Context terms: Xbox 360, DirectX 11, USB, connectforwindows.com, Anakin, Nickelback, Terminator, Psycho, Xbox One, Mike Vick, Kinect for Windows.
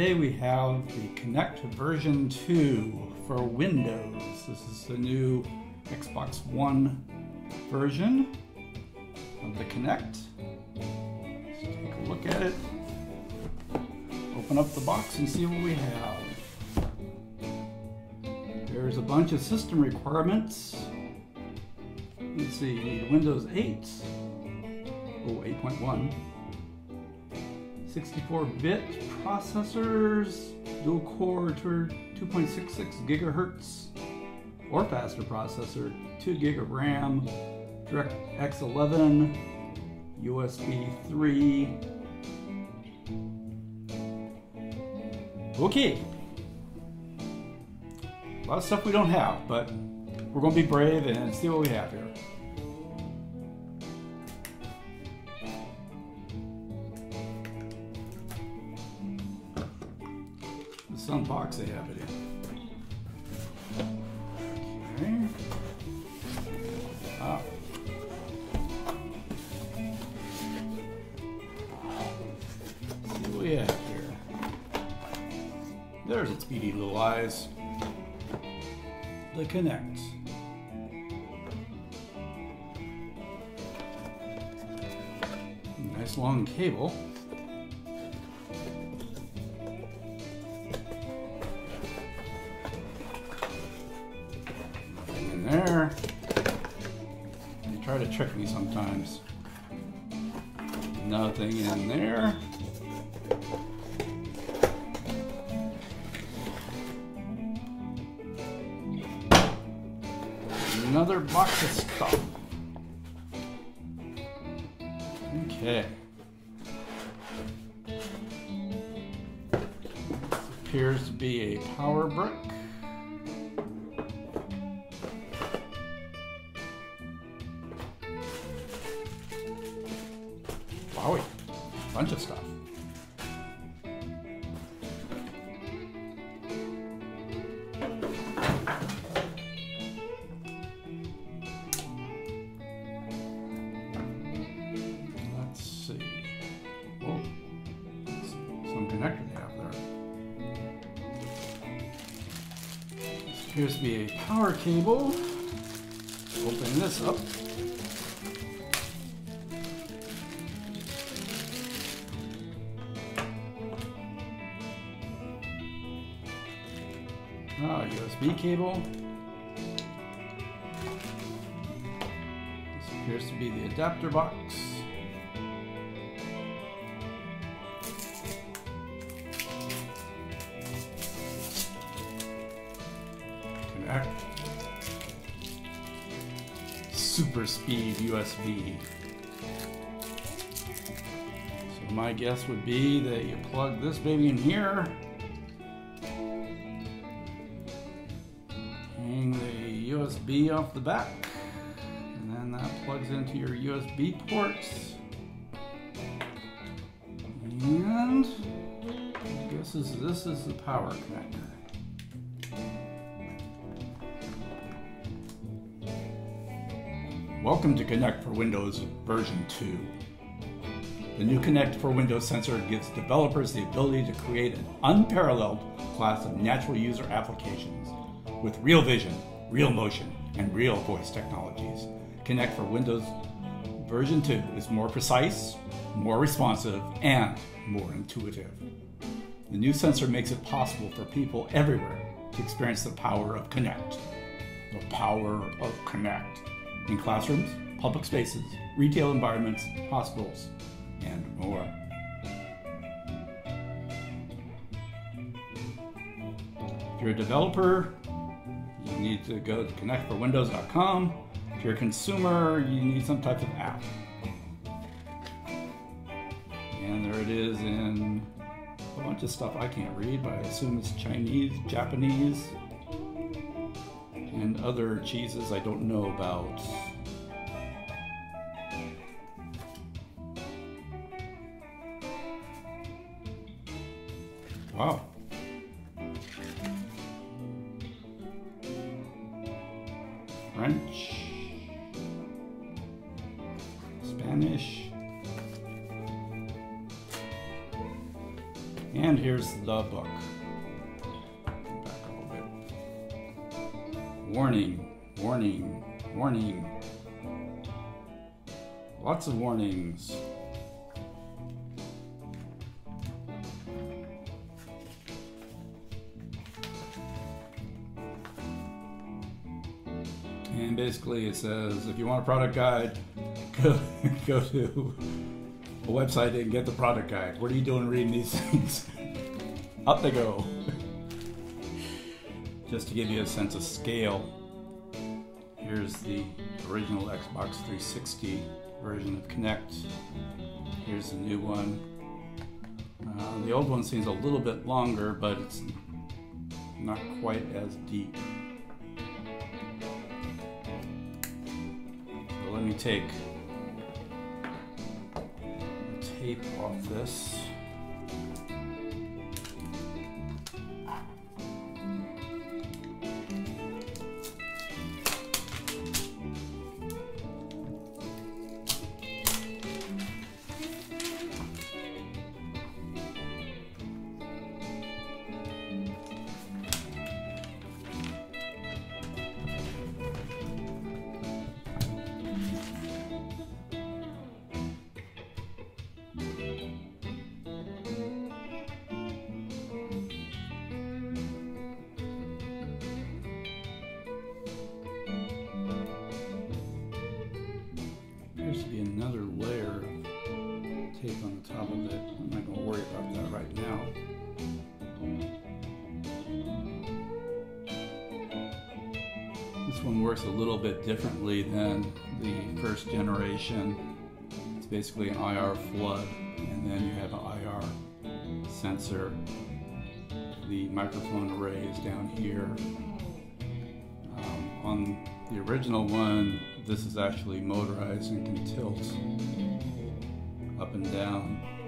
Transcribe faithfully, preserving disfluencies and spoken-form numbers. Today we have the Kinect version two for Windows. This is the new Xbox One version of the Kinect. Let's take a look at it. Open up the box and see what we have. There's a bunch of system requirements. Let's see, Windows eight, oh, eight point one. sixty-four bit processors, dual core two point six six gigahertz or faster processor, two gig of RAM, DirectX eleven, U S B three. Okay, a lot of stuff we don't have, but we're going to be brave and see what we have here. Some box they have it in. Okay. Ah. Let's see what we have here. There's its beady little eyes. The Kinect. Nice long cable. There. They try to trick me sometimes. Nothing in there. Another box of stuff. Okay. This appears to be a power brick. Wow, a bunch of stuff. Let's see. Oh, some connector they have there. This appears to be a power cable. Open this up. Ah, U S B cable. This appears to be the adapter box. Connect. Super speed U S B. So my guess would be that you plug this baby in here. U S B off the back, and then that plugs into your U S B ports, and I guess this, this is the power connector. Welcome to Kinect for Windows version two. The new Kinect for Windows sensor gives developers the ability to create an unparalleled class of natural user applications with real vision, real motion, and real voice technologies. Kinect for Windows version two is more precise, more responsive, and more intuitive. The new sensor makes it possible for people everywhere to experience the power of Kinect. The power of Kinect in classrooms, public spaces, retail environments, hospitals, and more. If you're a developer, you need to go to connect for windows dot com. If you're a consumer, you need some type of app. And there it is in a bunch of stuff I can't read, but I assume it's Chinese, Japanese, and other cheeses I don't know about. Wow. French, Spanish, And here's the book. Back a little bit. Warning, warning, warning. Lots of warnings. And basically it says, if you want a product guide, go, go to a website and get the product guide. What are you doing reading these things? Up they go. Just to give you a sense of scale, here's the original Xbox three sixty version of Kinect. Here's the new one. Uh, the old one seems a little bit longer, but it's not quite as deep. So let me take the tape off this. Appears to be another layer of tape on the top of it. I'm not going to worry about that right now. This one works a little bit differently than the first generation. It's basically an I R flood, and then you have an I R sensor. The microphone array is down here. Um, on the original one, this is actually motorized and can tilt up and down.